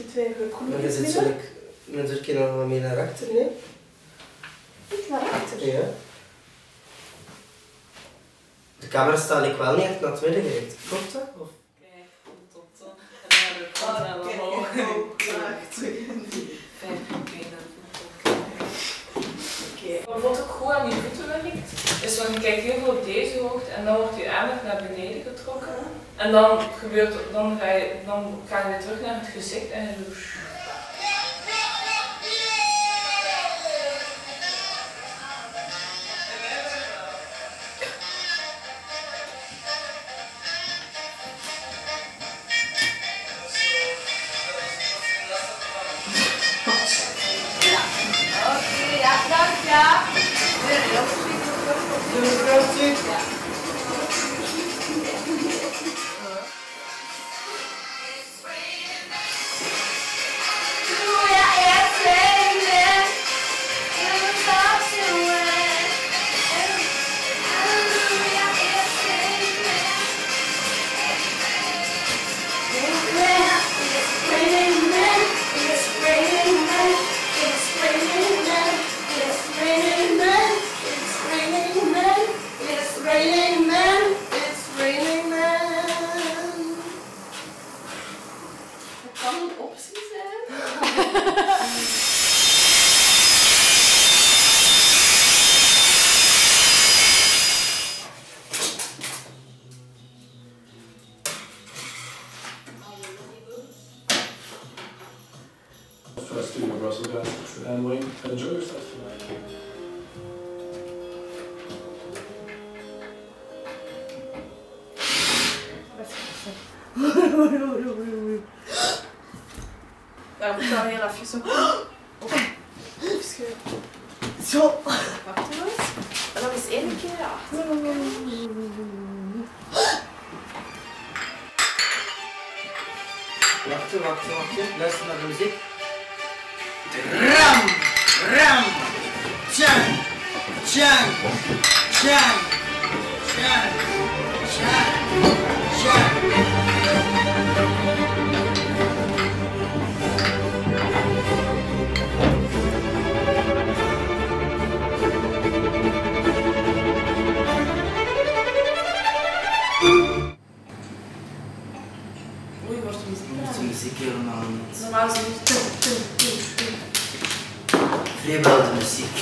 Zitten wij goed in het midden? Dan zit je nog wat meer naar achter, nee? Niet naar achter? Ja. De camera staat ik wel niet echt naar het midden gericht. Klopt dat? Of? Nee, tot dan. En naar de kant en omhoog. Wat ook goed aan je voeten werkt, is want je kijkt heel veel op deze hoogte en dan wordt je aandacht naar beneden getrokken. En dan, gebeurt, dan ga je terug naar het gezicht en je doet... Daar moet ik wel heel afjes op. Zo. Wacht even. En dan is één keer achter. Wacht. Luister naar de muziek. Ram! Ram! Tjang! Tjang! Tjang! Tjang! Tjang! Normaal is het de muziek.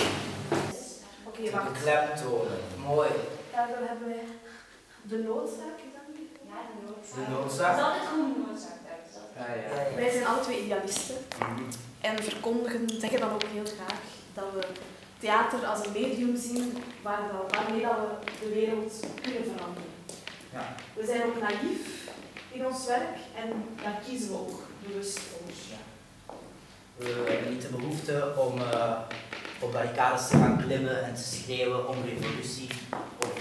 Oké, wacht. De klemtonen, mooi. Ja, dan hebben we de noodzaak, is dat niet? Ja, de noodzaak. De noodzaak? Dat is altijd een noodzaak, daar is dat. Ja. Wij zijn alle twee idealisten. En verkondigen, zeggen dan ook heel graag, dat we theater als een medium zien waarmee we de wereld kunnen veranderen. Ja. We zijn ook naïef in ons werk en daar kiezen we ook bewust voor. Ja. We hebben niet de behoefte om op barricades te gaan klimmen en te schreeuwen om revolutie of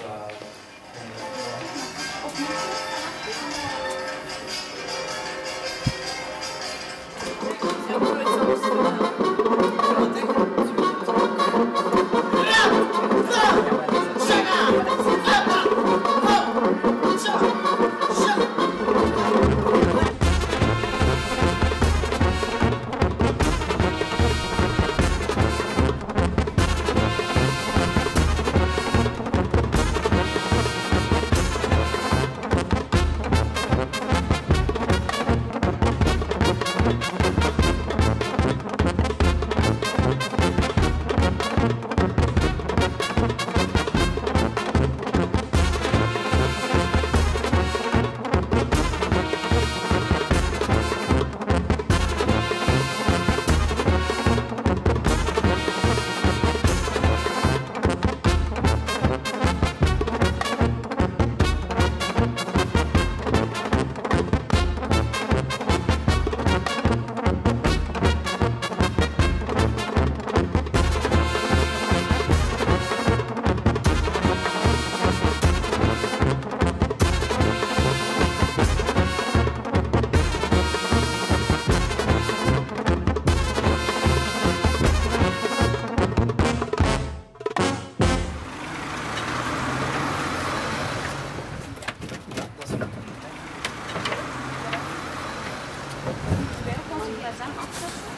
dat samen afzetten?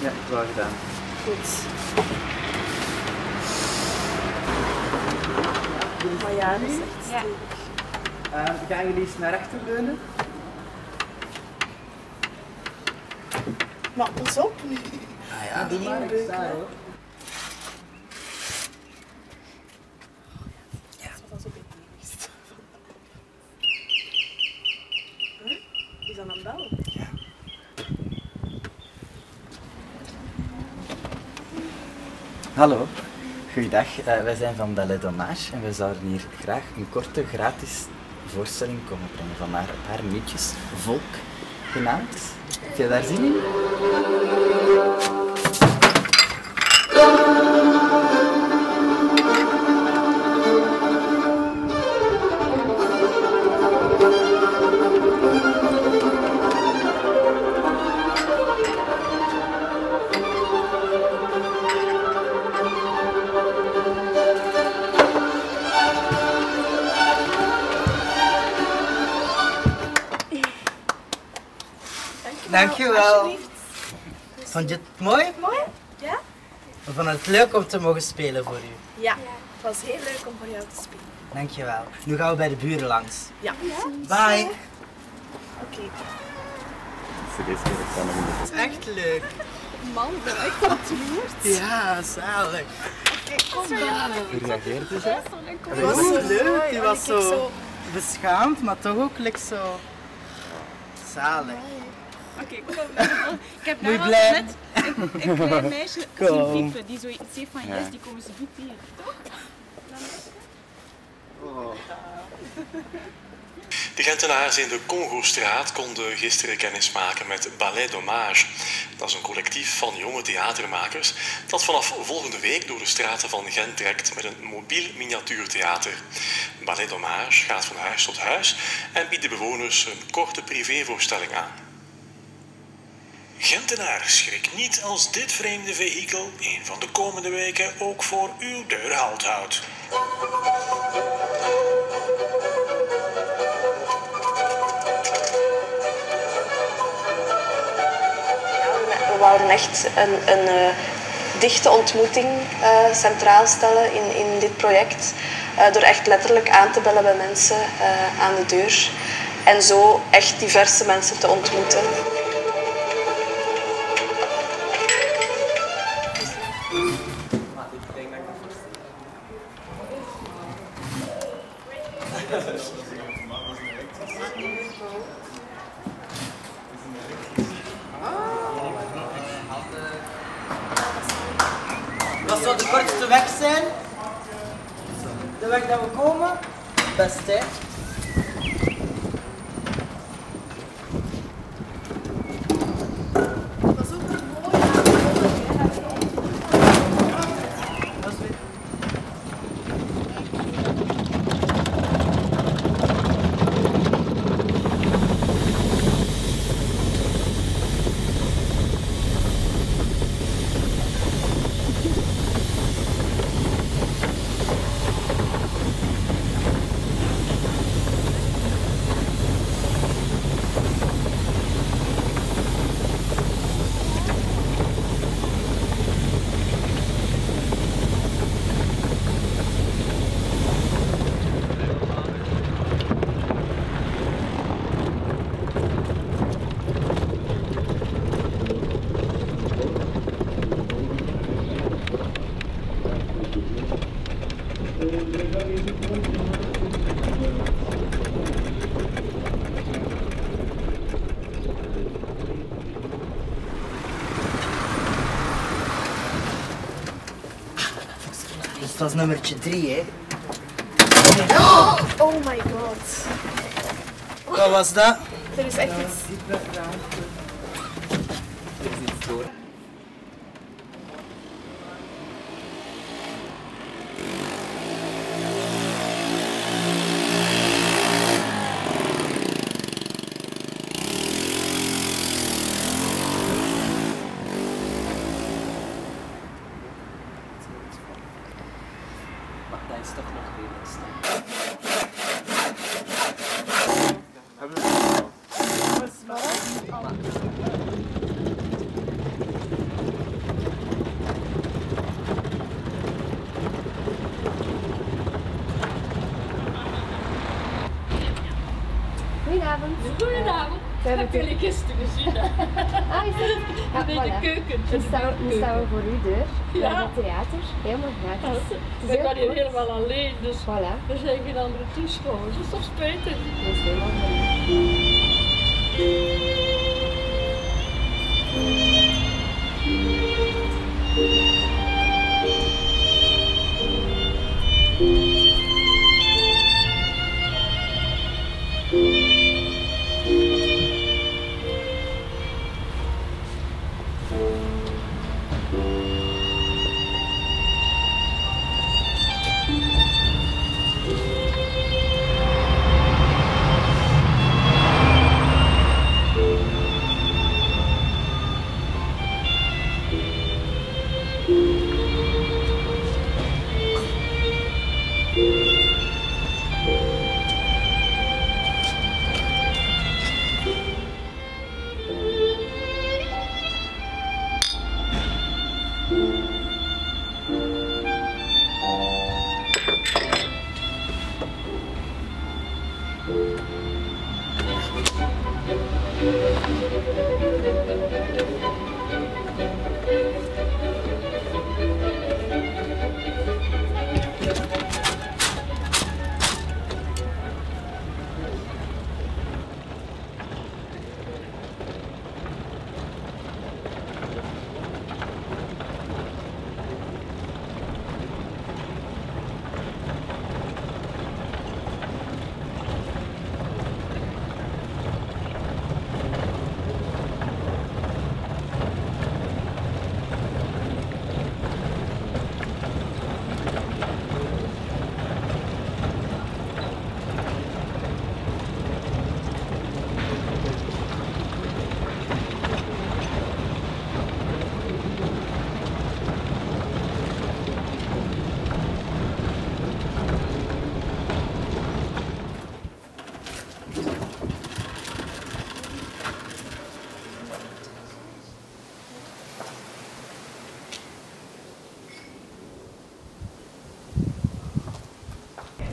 Ja, dat is wel gedaan. Goed. Oh ja, dat is echt stevig. Gaan jullie eens naar achter leunen? Maar pas op nu. Ah ja, die maar ik sta hoor. Ja, dat was ook een geest. Huh? Is dat een bel? Ja. Hallo. Goeiedag. Wij zijn van Ballet Dommage en wij zouden hier graag een korte gratis voorstelling komen brengen van haar minuutjes, VOLK genaamd. Heb je daar zin in? Dankjewel. Vond je het mooi? Mooi? Ja. We vonden het leuk om te mogen spelen voor u. Ja, het was heel leuk om voor jou te spelen. Dankjewel. Nu gaan we bij de buren langs. Ja. Bye. Oké. Het is echt leuk. Man, ik ben echt ontroerd. Ja, zalig. Oké, kom maar. Hoe reageerde ze? Dat was zo leuk. Die was zo beschaamd, maar toch ook zo zalig. Oké, kom. Ik heb nou al net een klein meisje zien piepen die zoiets heeft van juist, die komen ze goed hier, toch? De Gentenaars in de Congostraat konden gisteren kennis maken met Ballet Dommage. Dat is een collectief van jonge theatermakers dat vanaf volgende week door de straten van Gent trekt met een mobiel miniatuurtheater. Ballet Dommage gaat van huis tot huis en biedt de bewoners een korte privévoorstelling aan. Gentenaar, schrik niet als dit vreemde vehikel een van de komende weken ook voor uw deur halt houdt. We wouden echt een dichte ontmoeting centraal stellen in dit project. Door echt letterlijk aan te bellen bij mensen aan de deur. En zo echt diverse mensen te ontmoeten. Dat zou de kortste weg zijn. De weg dat we komen, best hè. Dus dat is nummertje 3, hè? Oh my god. Wat was dat? Er is echt iets. Er is iets door. Dat is toch nog redelijk snel. Hebben we het? Goedenavond. Heb je jullie gisteren gezien? Ah, is het? Ja, in de keuken. We staan voor uw deur, naar het theater, helemaal gratis. Ik ben hier helemaal alleen, dus er zijn geen andere toeschouwers. Dat is toch spijtig? Dat is helemaal fijn.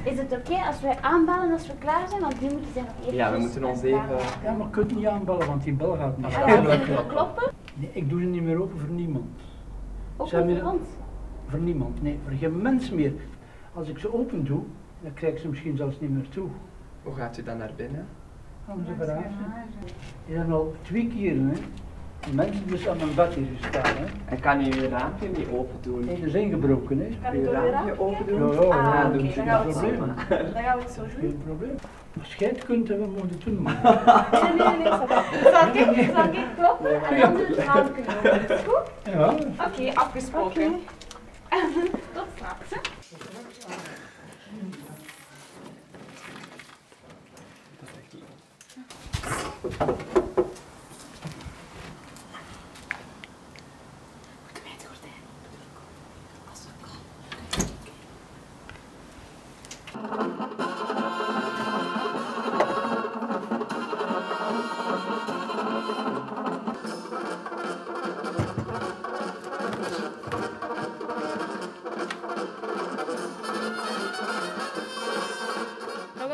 Is het oké als wij aanbellen als we klaar zijn? Want nu moeten ze nog even... Ja, we moeten ons even... Ja, maar je kunt niet aanbellen, want die bel gaat niet. En dan kunnen we kloppen? Nee, ik doe ze niet meer open voor niemand. Ook voor niemand? Voor niemand, nee. Voor geen mens meer. Als ik ze open doe, dan krijg ik ze misschien zelfs niet meer toe. Hoe gaat u dan naar binnen? Gaan ze verhuizen. Er zijn al 2 keer, hè. De mensen dus aan mijn bed hier staan, hè. En kan je raampje niet open doen? Nee, ze zijn gebroken, hè. Kan je raampje open doen? Ja, ja, dan doen ze geen probleem. Dan gaan we het zo doen. Geen probleem. Als jij het kunt, we moeten het doen. Nee, zal ik kloppen en dan doe het raampje open. Is het goed? Ja. Oké, afgesproken. Tot straks, hè.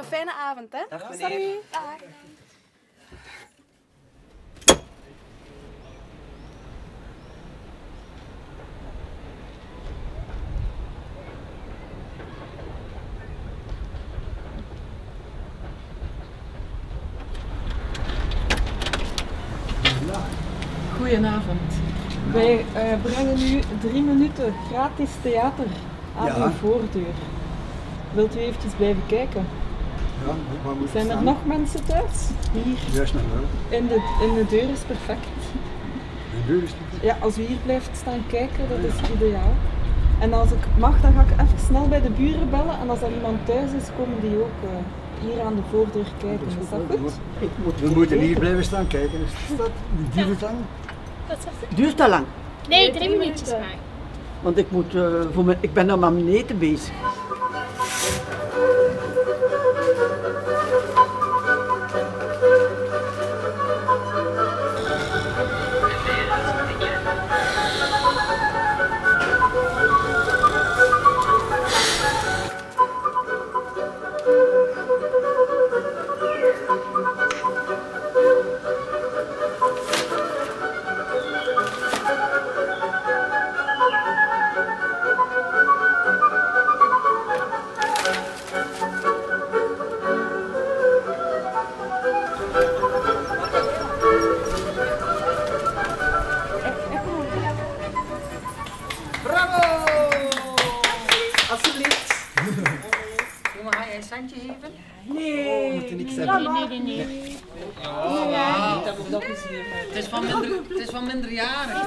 Fijne avond, hè? Dag meneer. Sorry. Dag. Goedenavond. Wij brengen u 3 minuten gratis theater aan uw voordeur. Wilt u eventjes blijven kijken? Ja, zijn er nog mensen thuis? Hier. Juist nog wel. In de deur is perfect. De deur is perfect? Ja, als u hier blijft staan kijken, dat is ideaal. En als ik mag, dan ga ik even snel bij de buren bellen. En als er iemand thuis is, komen die ook hier aan de voordeur kijken. Is dat goed? We moeten hier blijven staan kijken. Is dat? Duurt het lang? Duurt dat lang? Nee, 3 minuutjes maar. Want ik, ik ben nou maar met eten bezig. we dat eens hier. Het is van minderjarig.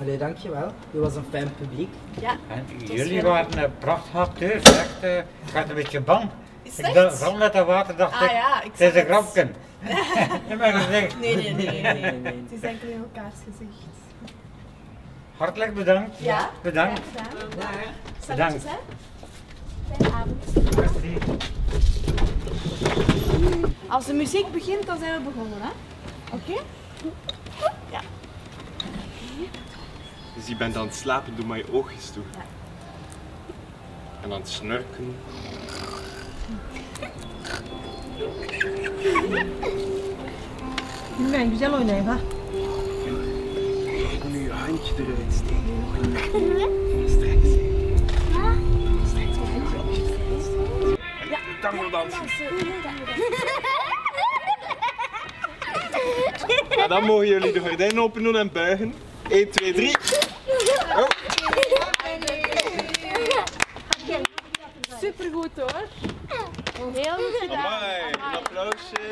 Allee, dankjewel. Je was een fijn publiek. Ja. En jullie waren prachtig acteurs. Echt, ik had een beetje bang. Ik ram met dat water, dacht ik. Ja, ik het is een grapje. Nee. Het is enkel in elkaars gezicht. Hartelijk bedankt. Ja. Bedankt. Ja, bedankt. Fijne avond. Merci. Als de muziek begint, dan zijn we begonnen, hè? Oké? Ja. Dus je bent aan het slapen, doe maar je oogjes toe. Ja. En aan het snurken. Nu ben ik zelf in Eva. Nu je handje eruit steken. Strek ze. Strek ze. Ja, tango dansen. Ja, dan mogen jullie de gordijnen open doen en buigen. 1, 2, 3. Oh. Supergoed hoor. Heel goed gedaan. Amai, een applausje.